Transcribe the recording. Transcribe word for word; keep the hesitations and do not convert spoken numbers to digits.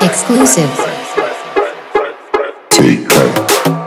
Exclusive. Take that.